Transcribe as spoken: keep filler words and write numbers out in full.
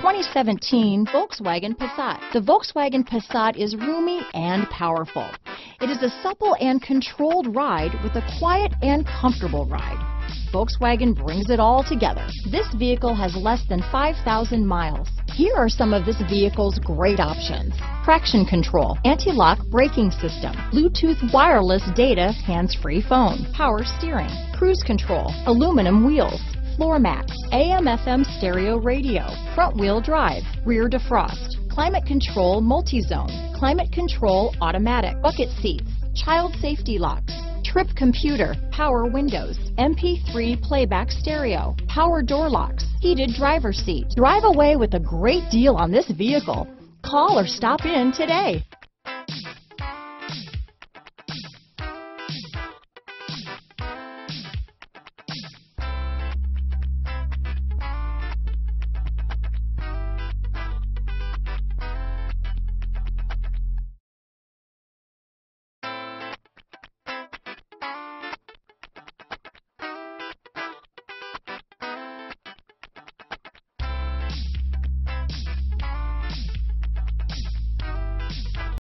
twenty seventeen Volkswagen Passat. The Volkswagen Passat is roomy and powerful. It is a supple and controlled ride with a quiet and comfortable ride. Volkswagen brings it all together. This vehicle has less than five thousand miles. Here are some of this vehicle's great options: traction control, anti-lock braking system, Bluetooth wireless data, hands-free phone, power steering, cruise control, aluminum wheels, floor mats, A M F M stereo radio, front wheel drive, rear defrost, climate control multi-zone, climate control automatic, bucket seats, child safety locks, trip computer, power windows, M P three playback stereo, power door locks, heated driver's seat. Drive away with a great deal on this vehicle. Call or stop in today.